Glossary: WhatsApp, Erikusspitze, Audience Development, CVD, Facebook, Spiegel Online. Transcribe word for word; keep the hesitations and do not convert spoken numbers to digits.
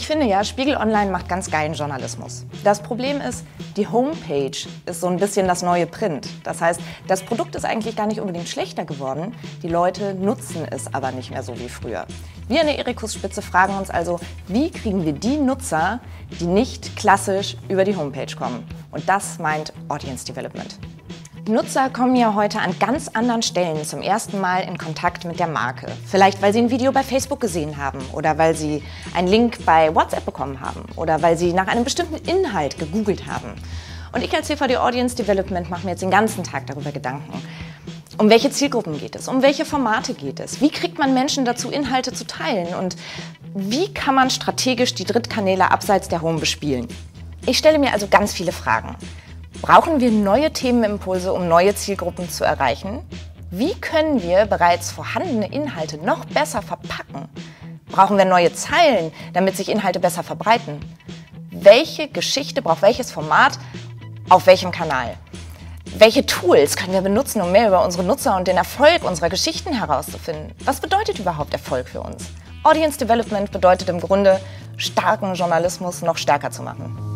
Ich finde ja, Spiegel Online macht ganz geilen Journalismus. Das Problem ist, die Homepage ist so ein bisschen das neue Print. Das heißt, das Produkt ist eigentlich gar nicht unbedingt schlechter geworden, die Leute nutzen es aber nicht mehr so wie früher. Wir in der Erikusspitze fragen uns also, wie kriegen wir die Nutzer, die nicht klassisch über die Homepage kommen? Und das meint Audience Development. Nutzer kommen ja heute an ganz anderen Stellen zum ersten Mal in Kontakt mit der Marke. Vielleicht, weil sie ein Video bei Facebook gesehen haben oder weil sie einen Link bei WhatsApp bekommen haben oder weil sie nach einem bestimmten Inhalt gegoogelt haben. Und ich als C V D Audience Development mache mir jetzt den ganzen Tag darüber Gedanken. Um welche Zielgruppen geht es? Um welche Formate geht es? Wie kriegt man Menschen dazu, Inhalte zu teilen? Und wie kann man strategisch die Drittkanäle abseits der Home bespielen? Ich stelle mir also ganz viele Fragen. Brauchen wir neue Themenimpulse, um neue Zielgruppen zu erreichen? Wie können wir bereits vorhandene Inhalte noch besser verpacken? Brauchen wir neue Zeilen, damit sich Inhalte besser verbreiten? Welche Geschichte braucht welches Format auf welchem Kanal? Welche Tools können wir benutzen, um mehr über unsere Nutzer und den Erfolg unserer Geschichten herauszufinden? Was bedeutet überhaupt Erfolg für uns? Audience Development bedeutet im Grunde, starken Journalismus noch stärker zu machen.